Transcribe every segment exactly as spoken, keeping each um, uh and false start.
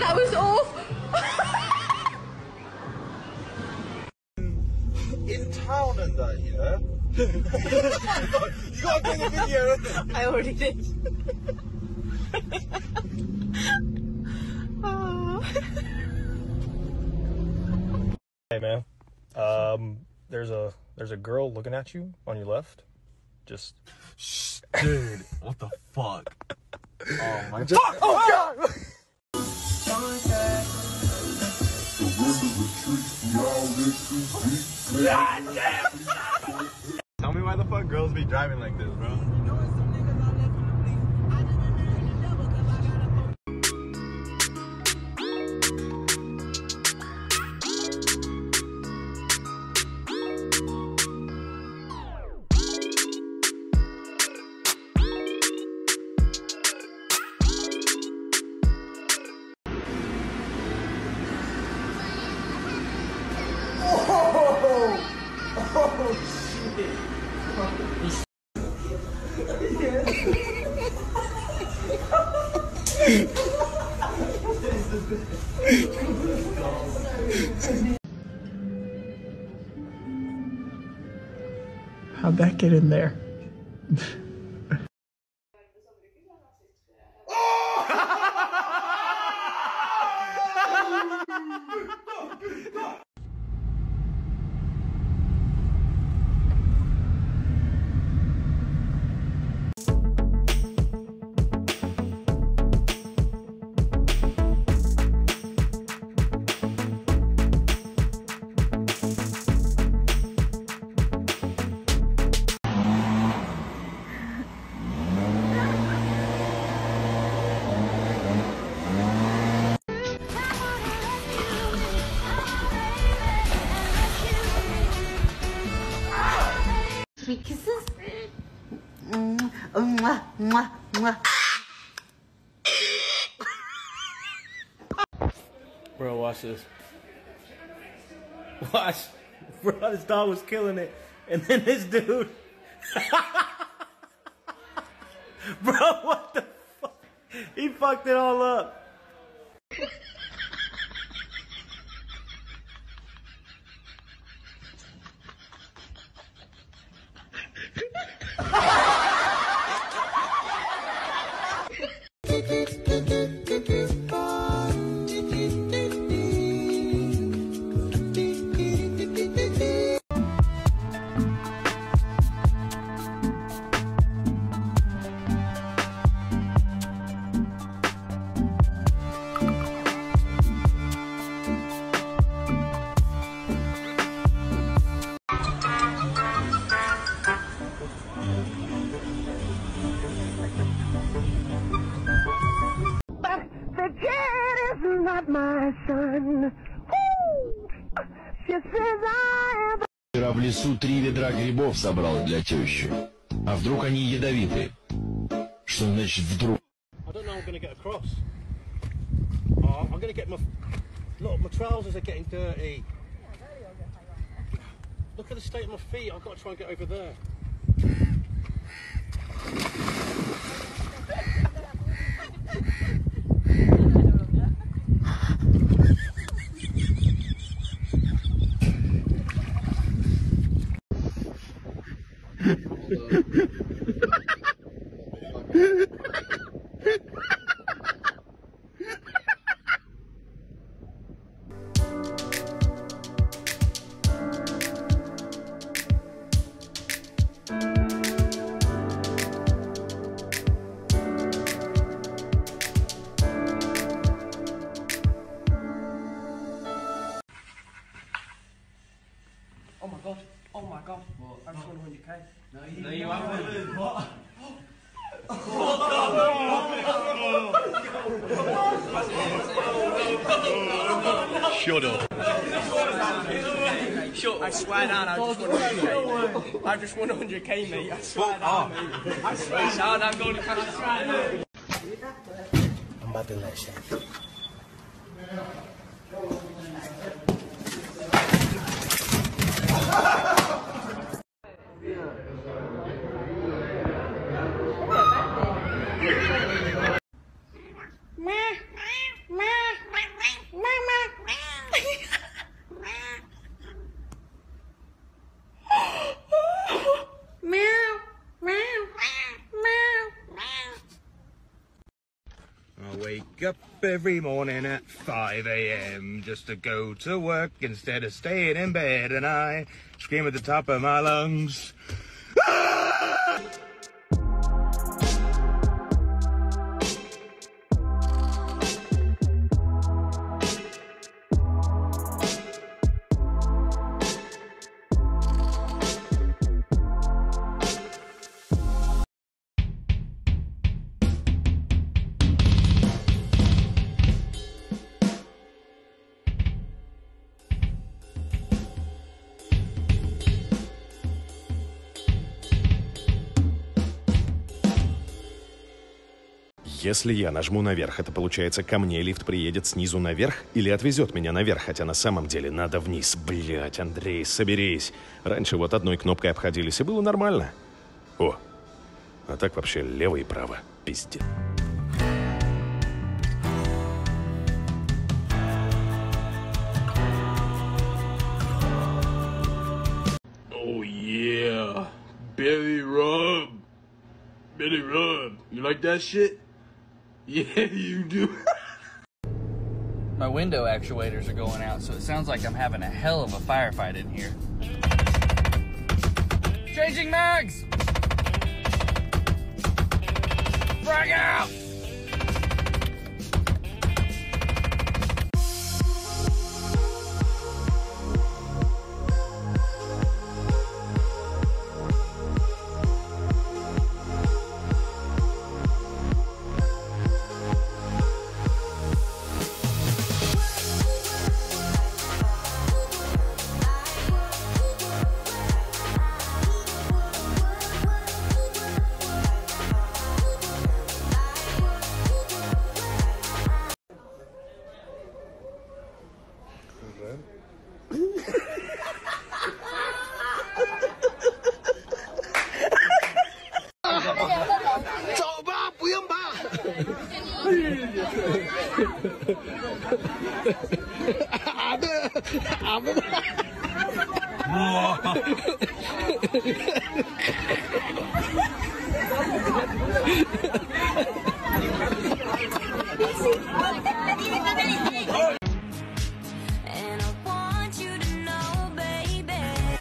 That was awful. In town and that, you know. You gotta bring a video, isn't it? I already did. Oh. Hey man, um, there's a there's a girl looking at you on your left. Just, shh, dude, what the fuck? Oh my just, fuck! Oh god! Tell me why the fuck girls be driving like this, bro. Oh shit! How'd that get in there? Sweet kisses. Mm, mwah, mwah, mwah. Bro, watch this. Watch. Bro, this dog was killing it. And then this dude. Bro, what the fuck? He fucked it all up. Вчера в лесу три ведра грибов собрал для тещи. А вдруг они ядовиты? Что значит вдруг? I don't know how I'm gonna get across. Oh, I'm gonna get my look. My trousers are getting dirty. Look at the state of my feet. I've got to try and get over there. Oh my god, what? I just won one hundred K. No, you, no, you haven't. What? Shut up. I swear down, I just won one hundred K. I just won one hundred K, mate. I swear down, mate. I swear down, I'm going to catch a strike. I'm about to let you. Meh, meh, meh. wake up every morning at five A M just to go to work instead of staying in bed, and I scream at the top of my lungs. Ah! Если я нажму наверх, это получается, ко мне лифт приедет снизу наверх или отвезет меня наверх, хотя на самом деле надо вниз. Блять, Андрей, соберись. Раньше вот одной кнопкой обходились, и было нормально. О, а так вообще лево и право. Пиздец. Oh yeah, Billy Rob. Billy Rob, you like that shit? Yeah, you do. My window actuators are going out, so it sounds like I'm having a hell of a firefight in here. Changing mags! Frag out!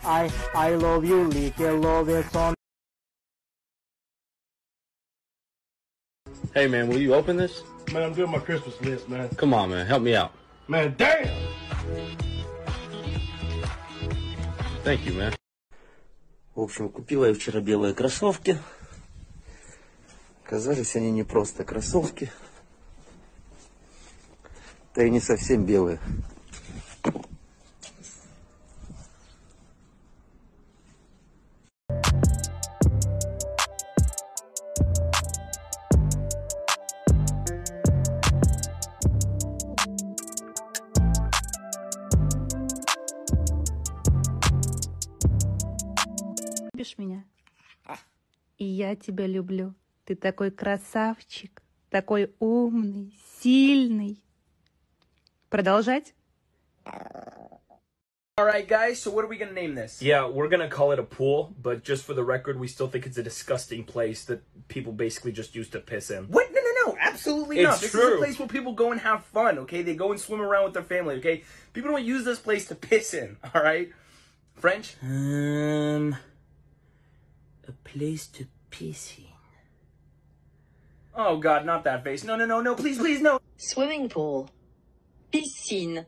I I love you, little love your son. Hey man, will you open this? Man, I'm doing my Christmas list, man. Come on, man, help me out. Man, damn! Thank you, man. В общем, купила я вчера белые кроссовки. Оказались они не просто кроссовки, да и не совсем белые. Любишь меня? И я тебя люблю. Ты такой красавчик, такой умный, сильный. Продолжать? All right, guys, so what are we going to name this? Yeah, we're going to call it a pool, but just for the record, we still think it's a disgusting place that people basically just use to piss in. What? No, no, no, absolutely not. This is a place where people go and have fun, okay? They go and swim around with their family, okay? People don't use this place to piss in, all right? French? Um... A place to piss in. Oh God, not that face. No, no, no, no, please, please, no. Swimming pool. Piscine.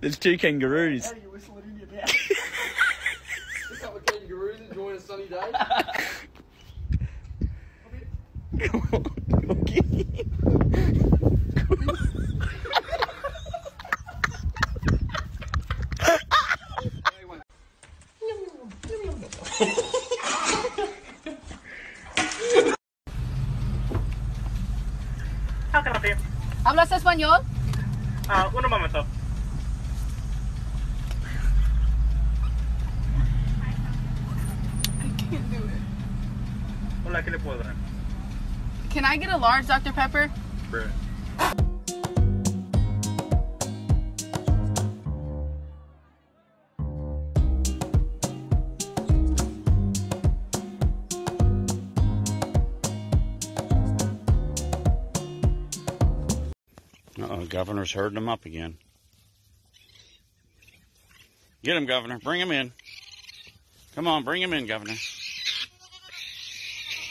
There's two kangaroos. How are you whistling in your mouth? A couple of kangaroos enjoying a sunny day. Come on, come on, get him. Come on. How can I help you? ¿Hablas español? Uh, un momento. Can I get a large Doctor Pepper? Bruh. Uh-oh, Governor's herding them up again. Get him, Governor. Bring him in. Come on, bring him in, Governor.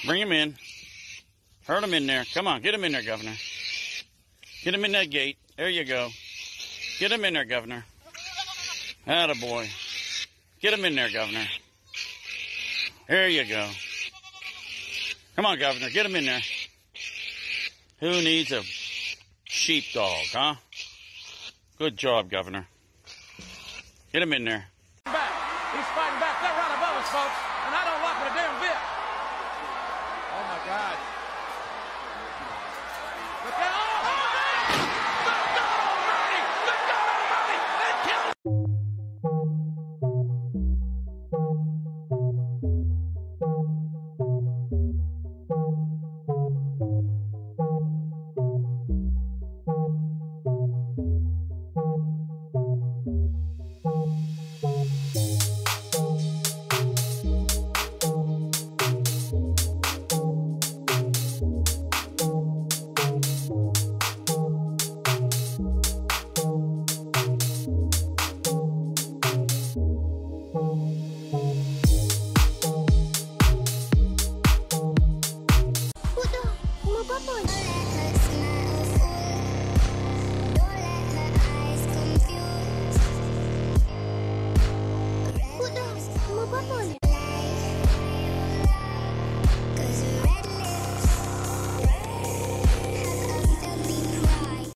Bring him in. Herd him in there. Come on, get him in there, Governor. Get him in that gate. There you go. Get him in there, Governor. Attaboy. Get him in there, Governor. There you go. Come on, Governor, get him in there. Who needs a sheepdog, huh? Good job, Governor. Get him in there. He's fighting back. He's fighting back. That round of applause, folks.